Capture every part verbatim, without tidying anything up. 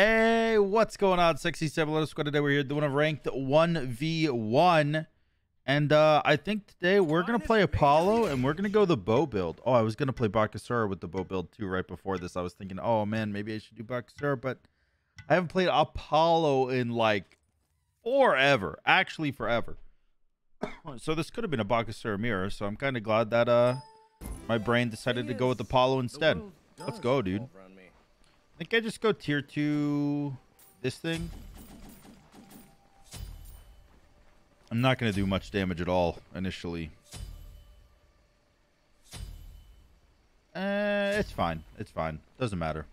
Hey, what's going on, Sexy Sabalero Squad? Today we're here doing a ranked one v one. And uh, I think today we're going to play Apollo and we're going to go the bow build. Oh, I was going to play Bakasura with the bow build too right before this. I was thinking, oh man, maybe I should do Bakasura, but I haven't played Apollo in like forever. Actually, forever. So this could have been a Bakasura mirror, so I'm kind of glad that uh, my brain decided to go with Apollo instead. Let's go, dude. I think I just go tier two this thing. I'm not going to do much damage at all initially. Uh, it's fine. It's fine. Doesn't matter.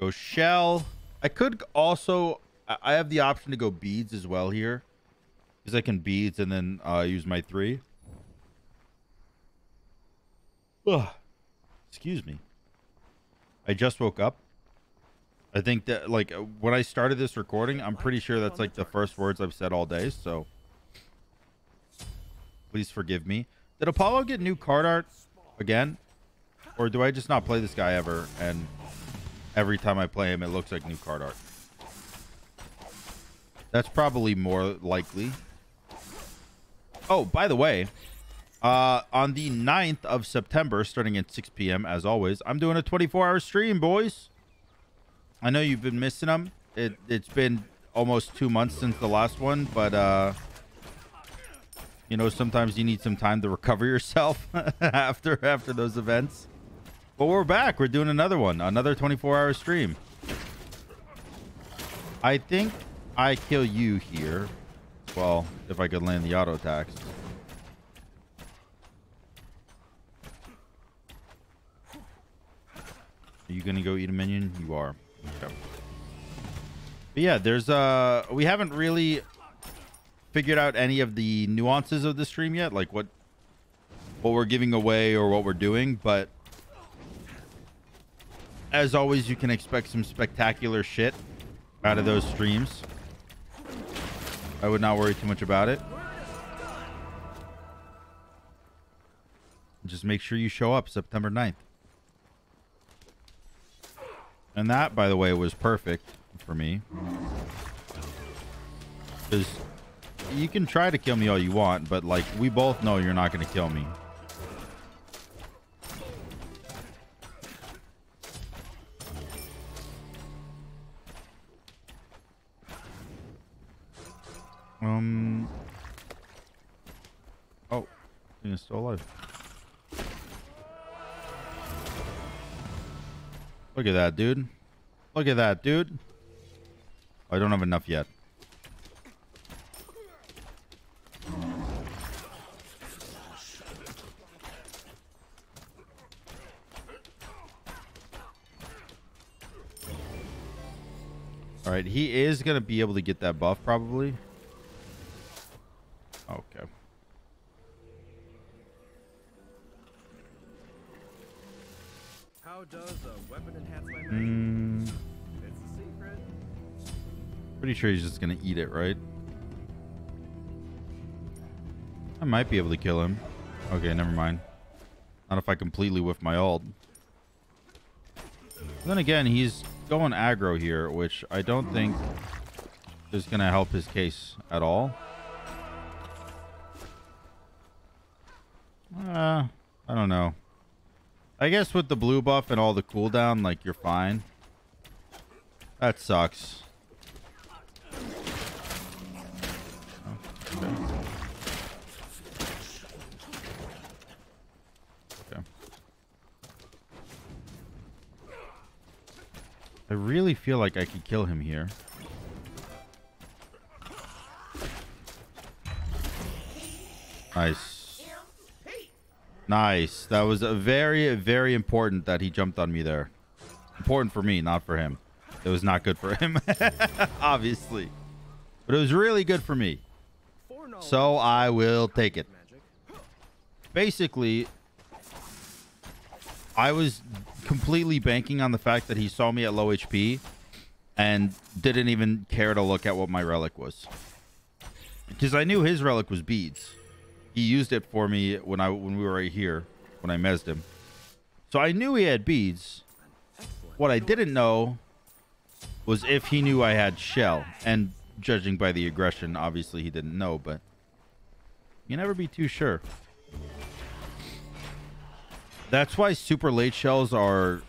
Go shell. I could also... I have the option to go beads as well here. Because I can beads and then uh, use my three. Ugh. Excuse me. I just woke up. I think that, like, when I started this recording, I'm pretty sure that's, like, the first words I've said all day, so please forgive me. Did Apollo get new card art again? Or do I just not play this guy ever, and every time I play him, it looks like new card art? That's probably more likely. Oh, by the way... Uh, on the ninth of September, starting at six p m, as always, I'm doing a twenty-four hour stream, boys. I know you've been missing them. It, it's been almost two months since the last one, but, uh, you know, sometimes you need some time to recover yourself after, after those events. But we're back. We're doing another one, another twenty-four hour stream. I think I kill you here. Well, if I could land the auto attacks. Are you gonna go eat a minion? You are. Okay. But yeah, there's uh we haven't really figured out any of the nuances of the stream yet, like what what we're giving away or what we're doing, but as always you can expect some spectacular shit out of those streams. I would not worry too much about it. Just make sure you show up September ninth. And that, by the way, was perfect for me. Because you can try to kill me all you want, but, like, we both know you're not going to kill me. Um. Oh, he's still alive. Look at that, dude. Look at that, dude. I don't have enough yet. All right, he is going to be able to get that buff probably. Okay. Does a weapon enhance my magic? Mm. It's a secret. Pretty sure he's just gonna eat it, right? I might be able to kill him. Okay, never mind. Not if I completely whiff my ult. Then again, he's going aggro here, which I don't think is gonna help his case at all. Uh, I don't know. I guess with the blue buff and all the cooldown, like, you're fine. That sucks. Okay. Okay. I really feel like I could kill him here. Nice. Nice. That was a very, very important that he jumped on me there. Important for me, not for him. It was not good for him, obviously. But it was really good for me. So I will take it. Basically, I was completely banking on the fact that he saw me at low H P and didn't even care to look at what my relic was. Because I knew his relic was beads. He used it for me when I when we were right here, when I mezzed him. So I knew he had beads. What I didn't know was if he knew I had shell. And judging by the aggression, obviously he didn't know, but you never be too sure. That's why super late shells are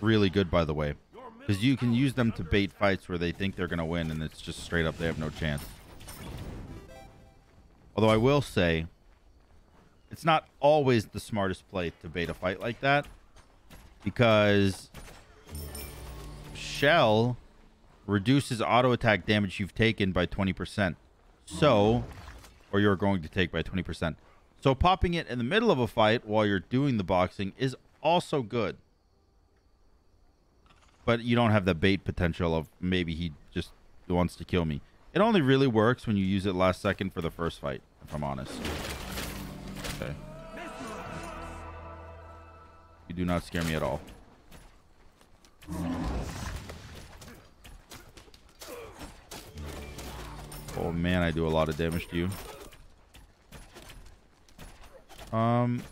really good, by the way, because you can use them to bait fights where they think they're going to win, and it's just straight up they have no chance. Although I will say, it's not always the smartest play to bait a fight like that, because shell reduces auto attack damage you've taken by twenty percent. So, or you're going to take by twenty percent. So popping it in the middle of a fight while you're doing the boxing is also good. But you don't have the bait potential of maybe he just wants to kill me. It only really works when you use it last second for the first fight, if I'm honest. Okay. You do not scare me at all. Oh man, I do a lot of damage to you. Um...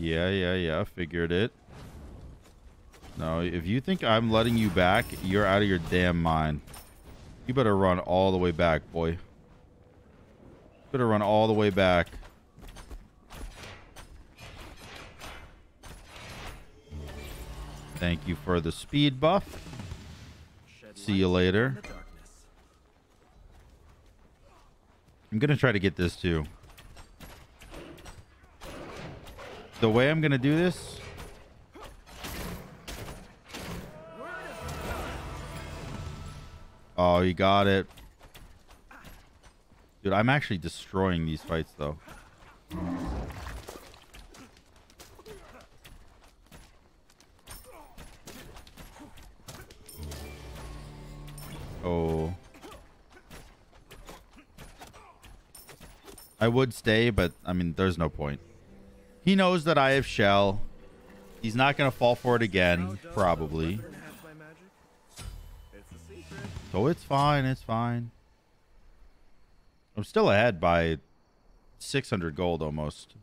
Yeah, yeah, yeah. Figured it. No, if you think I'm letting you back, you're out of your damn mind. You better run all the way back, boy. You better run all the way back. Thank you for the speed buff. See you later. I'm going to try to get this too. The way I'm going to do this. Oh, you got it. Dude, I'm actually destroying these fights, though. Oh. I would stay, but, I mean, there's no point. He knows that I have shell. He's not going to fall for it again, probably. So it's fine. It's fine. I'm still ahead by six hundred gold almost.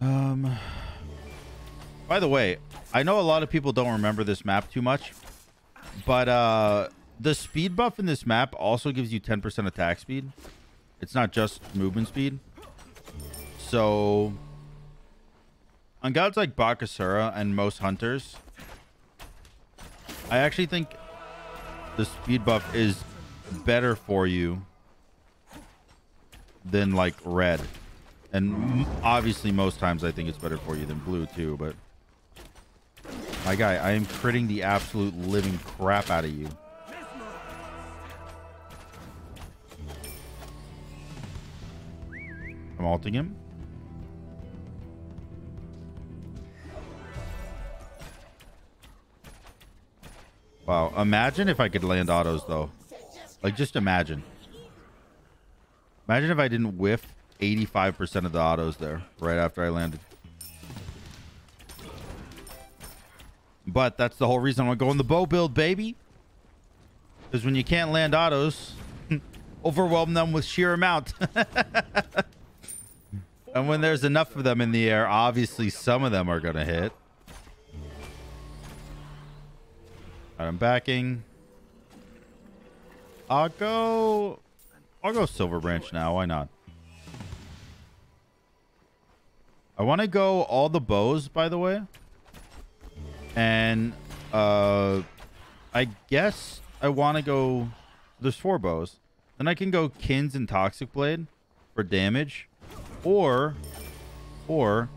Um. By the way, I know a lot of people don't remember this map too much, but uh, the speed buff in this map also gives you ten percent attack speed. It's not just movement speed. So, on gods like Bakasura and most hunters, I actually think the speed buff is better for you than, like, red. And obviously, most times, I think it's better for you than blue, too. But, my guy, I am critting the absolute living crap out of you. I'm alting him. Wow, imagine if I could land autos, though. Like, just imagine. Imagine if I didn't whiff eighty-five percent of the autos there right after I landed. But that's the whole reason I want to go in the bow build, baby. Because when you can't land autos, overwhelm them with sheer amount. And when there's enough of them in the air, obviously some of them are going to hit. I'm backing. I'll go. I'll go Silver Branch now. Why not? I want to go all the bows, by the way. And uh, I guess I want to go. There's four bows. Then I can go Kins and Toxic Blade for damage, or or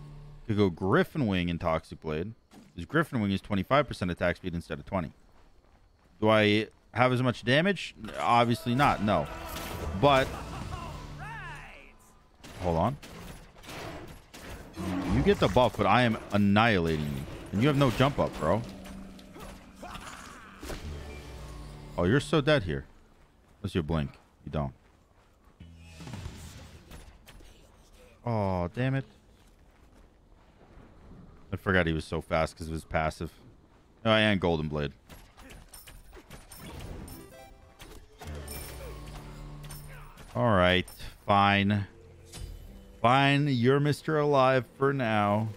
to go Griffin Wing and Toxic Blade. Because Griffin Wing is twenty-five percent attack speed instead of twenty. Do I have as much damage? Obviously not, no. But, hold on. You get the buff, but I am annihilating you. And you have no jump up, bro. Oh, you're so dead here. Unless you blink. You don't. Oh, damn it. I forgot he was so fast because of his passive. Oh, and Golden Blade. All right, fine. Fine, you're Mister Alive for now.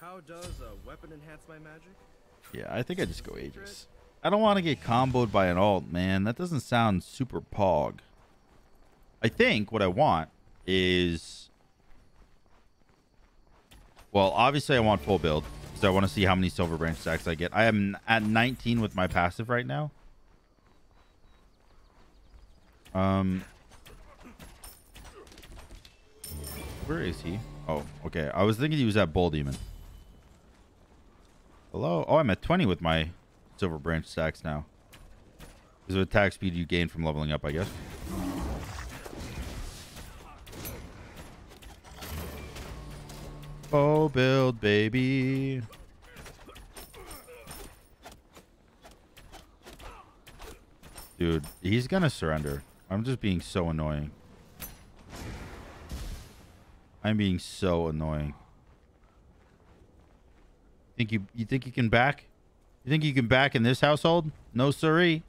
How does a weapon enhance my magic? Yeah, I think I just go Aegis. I don't want to get comboed by an alt, man. That doesn't sound super pog. I think what I want is... Well, obviously I want full build, because I want to see how many Silver Branch stacks I get. I am at nineteen with my passive right now. Um... Where is he? Oh, okay. I was thinking he was at Bull Demon. Hello? Oh, I'm at twenty with my Silver Branch stacks now. This is attack speed you gain from leveling up, I guess. Oh, build, baby. Dude, he's gonna surrender. I'm just being so annoying. I'm being so annoying. Think you you think you can back? You think you can back in this household? No siree.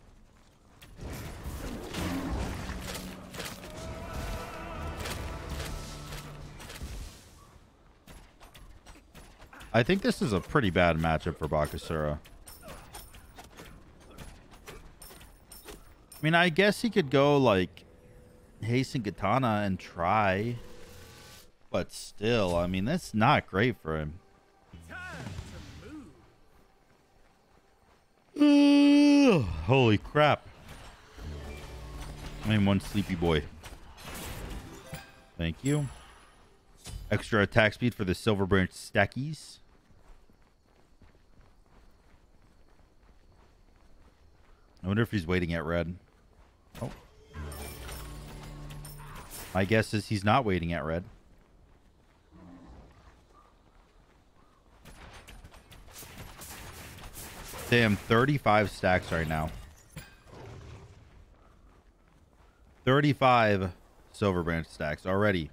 I think this is a pretty bad matchup for Bakasura. I mean, I guess he could go like Haste and Katana and try. But still, I mean, that's not great for him. Ooh, holy crap. I mean, one sleepy boy. Thank you. Extra attack speed for the Silver Branch stackies. I wonder if he's waiting at red. Oh. My guess is he's not waiting at red. Damn, thirty-five stacks right now. thirty-five Silver Branch stacks already.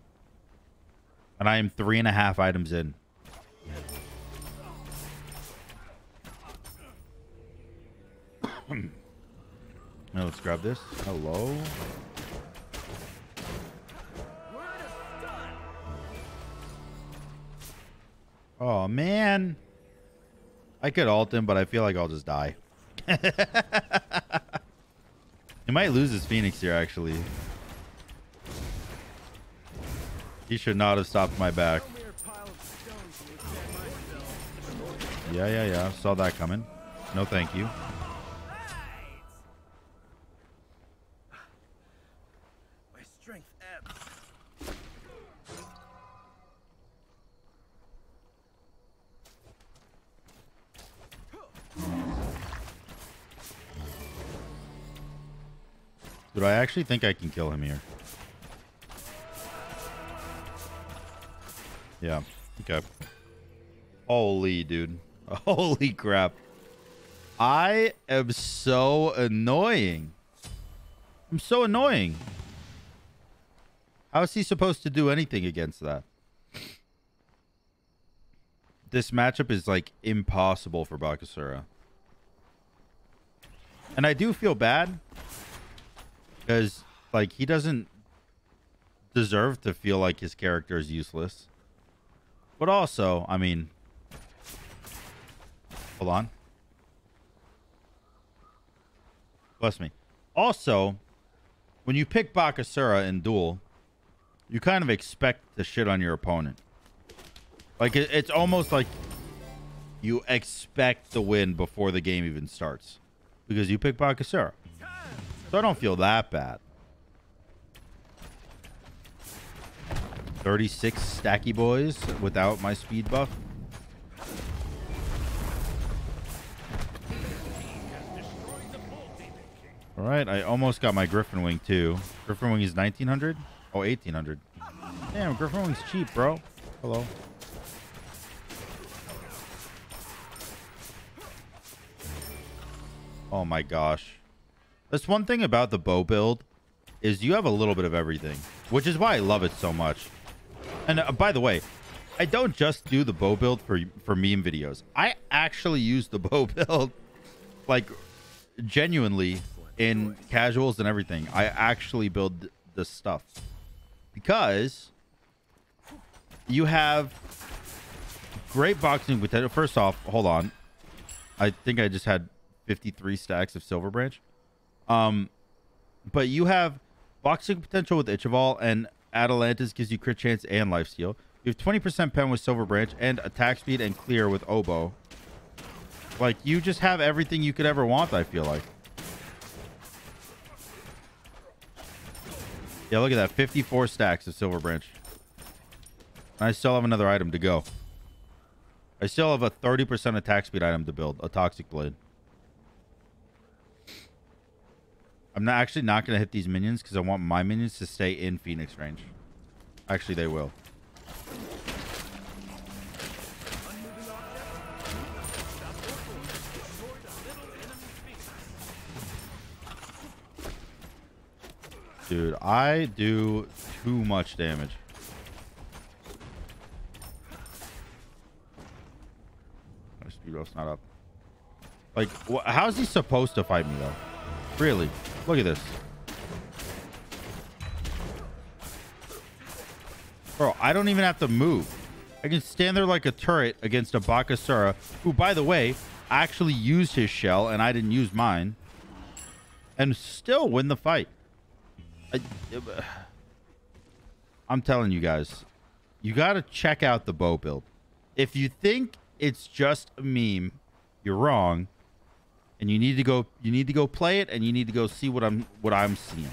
And I am three and a half items in. Now let's grab this. Hello. Oh, man. I could ult him, but I feel like I'll just die. He might lose his Phoenix here, actually. He should not have stopped my back. Yeah, yeah, yeah. Saw that coming. No, thank you. My strength ebbs. Dude, I actually think I can kill him here. Yeah, okay. Holy, dude. Holy crap. I am so annoying. I'm so annoying. How is he supposed to do anything against that? This matchup is, like, impossible for Bakasura. And I do feel bad. Because, like, he doesn't deserve to feel like his character is useless. But also, I mean... Hold on. Bless me. Also, when you pick Bakasura in duel, you kind of expect the shit on your opponent. Like, it, it's almost like you expect the win before the game even starts. Because you pick Bakasura. So I don't feel that bad. thirty-six stacky boys without my speed buff. All right, I almost got my Griffin Wing too. Griffin Wing is nineteen hundred? Oh, eighteen hundred. Damn, Griffin Wing's cheap, bro. Hello. Oh my gosh. That's one thing about the bow build is you have a little bit of everything, which is why I love it so much. And uh, by the way, I don't just do the bow build for, for meme videos. I actually use the bow build, like, genuinely in casuals and everything. I actually build this stuff, because you have great boxing potential. First off, hold on. I think I just had fifty-three stacks of Silver Branch. Um, but you have boxing potential with Ichival, and Atalantis gives you crit chance and lifesteal. You have twenty percent pen with Silver Branch and attack speed and clear with Oboe. Like, you just have everything you could ever want, I feel like. Yeah, look at that. fifty-four stacks of Silver Branch. And I still have another item to go. I still have a thirty percent attack speed item to build, a Toxic Blade. I'm not actually not going to hit these minions because I want my minions to stay in Phoenix range. Actually, they will. Dude, I do too much damage. My speed buff's not up. Like, wh how's he supposed to fight me, though? Really? Look at this. Bro, I don't even have to move. I can stand there like a turret against a Bakasura, who, by the way, actually used his shell, and I didn't use mine, and still win the fight. I, I'm telling you guys, you got to check out the bow build. If you think it's just a meme, you're wrong, and you need to go you need to go play it, and you need to go see what I'm what I'm seeing.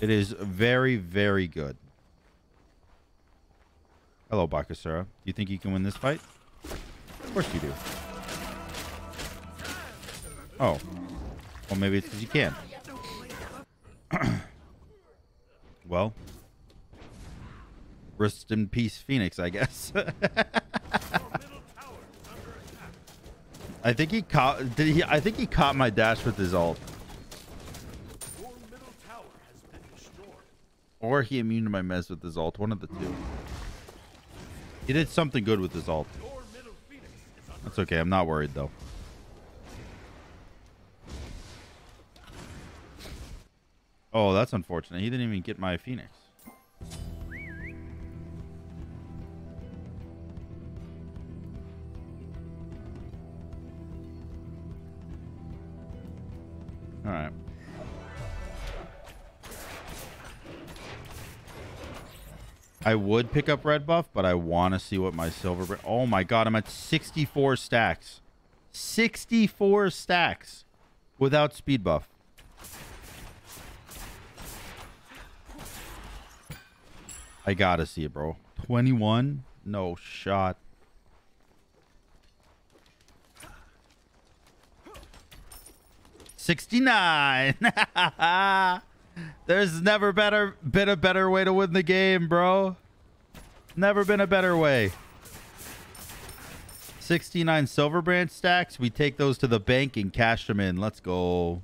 It is very, very good. Hello, Bakasura. Do you think you can win this fight? Of course you do. Oh. Well, maybe it's because you can. Well, rest in peace, Phoenix, I guess. I think he caught. Did he? I think he caught my dash with his ult, or he immune to my mess with his ult. One of the two. He did something good with his ult. That's okay. I'm not worried though. Oh, that's unfortunate. He didn't even get my Phoenix. All right. I would pick up red buff, but I want to see what my silver... Oh my god, I'm at sixty-four stacks. sixty-four stacks without speed buff. I gotta see it, bro. twenty-one? No shot. sixty-nine. There's never better been a better way to win the game, bro. Never been a better way. sixty-nine Silver Branch stacks. We take those to the bank and cash them in. Let's go.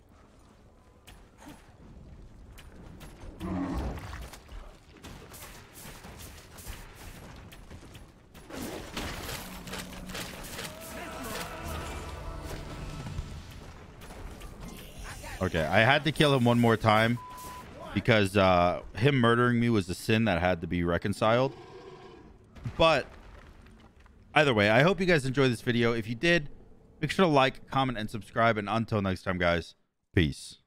Okay, I had to kill him one more time because uh, him murdering me was a sin that had to be reconciled. But either way, I hope you guys enjoyed this video. If you did, make sure to like, comment, and subscribe. And until next time, guys, peace.